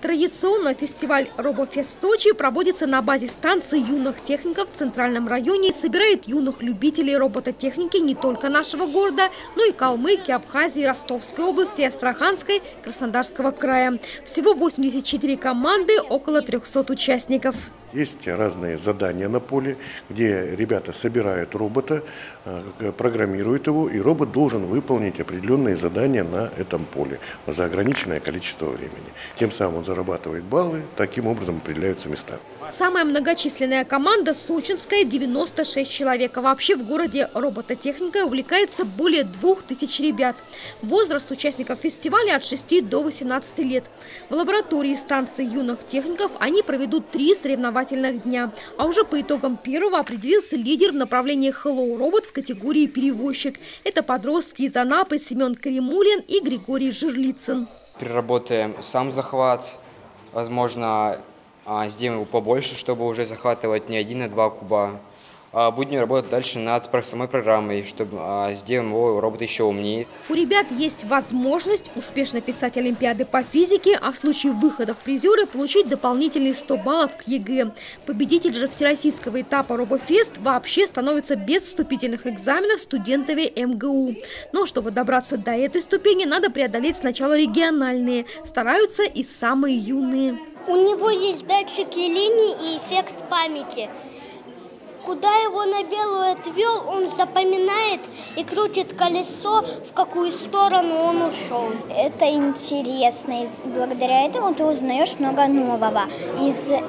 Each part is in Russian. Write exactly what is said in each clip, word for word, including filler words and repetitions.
Традиционно фестиваль «Робофест Сочи» проводится на базе станции юных техников в Центральном районе и собирает юных любителей робототехники не только нашего города, но и Калмыкии, Абхазии, Ростовской области, Астраханской, Краснодарского края. Всего восемьдесят четыре команды, около трёхсот участников. Есть разные задания на поле, где ребята собирают робота, программируют его, и робот должен выполнить определенные задания на этом поле за ограниченное количество времени. Тем самым он зарабатывает баллы, таким образом определяются места. Самая многочисленная команда – сочинская, девяносто шесть человек. А вообще в городе робототехникой увлекается более двух тысяч ребят. Возраст участников фестиваля от шести до восемнадцати лет. В лаборатории станции юных техников они проведут три соревнования дня. А уже по итогам первого определился лидер в направлении Hello Robot в категории перевозчик. Это подростки из Анапы Семен Кремулин и Григорий Жирлицын. Переработаем сам захват, возможно, сделаем его побольше, чтобы уже захватывать не один, а два куба. Будем работать дальше над самой программой, чтобы сделать его робота еще умнее. У ребят есть возможность успешно писать олимпиады по физике, а в случае выхода в призеры получить дополнительные сто баллов к ЕГЭ. Победитель же всероссийского этапа «Робофест» вообще становится без вступительных экзаменов студентами эм гэ у. Но чтобы добраться до этой ступени, надо преодолеть сначала региональные. Стараются и самые юные. У него есть датчики линий и эффект памяти. Куда его на белую отвел, он запоминает и крутит колесо, в какую сторону он ушел. Это интересно. Благодаря этому ты узнаешь много нового.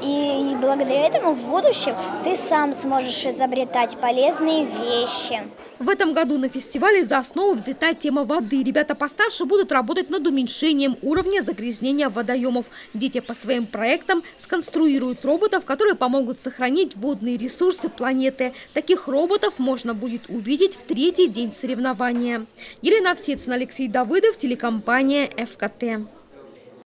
И благодаря этому в будущем ты сам сможешь изобретать полезные вещи. В этом году на фестивале за основу взята тема воды. Ребята постарше будут работать над уменьшением уровня загрязнения водоемов. Дети по своим проектам сконструируют роботов, которые помогут сохранить водные ресурсы планеты. Таких роботов можно будет увидеть в третий день соревнования. Елена Авсецина, Алексей Давыдов, телекомпания эф ка тэ.